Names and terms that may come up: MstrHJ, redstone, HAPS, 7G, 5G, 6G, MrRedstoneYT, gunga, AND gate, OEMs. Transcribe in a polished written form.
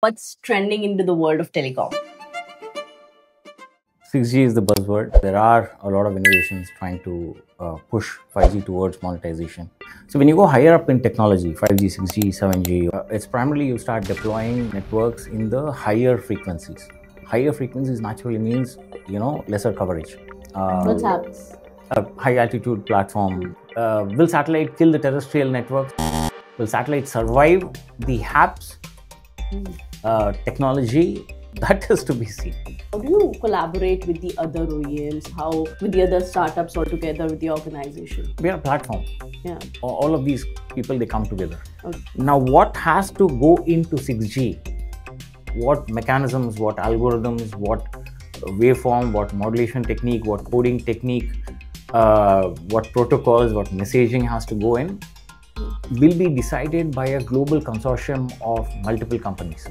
What's trending into the world of telecom? 6G is the buzzword. There are a lot of innovations trying to push 5G towards monetization. So when you go higher up in technology, 5G, 6G, 7G, it's primarily you start deploying networks in the higher frequencies. Higher frequencies naturally means, you know, lesser coverage. What's HAPS? High altitude platform. Will satellite kill the terrestrial networks? Will satellite survive the HAPS? Technology, that is to be seen. How do you collaborate with the other OEMs? How with the other startups all together with the organization? We are a platform. Yeah. All of these people, they come together. Okay. Now, what has to go into 6G? What mechanisms, what algorithms, what waveform, what modulation technique, what coding technique, what protocols, what messaging has to go in, will be decided by a global consortium of multiple companies.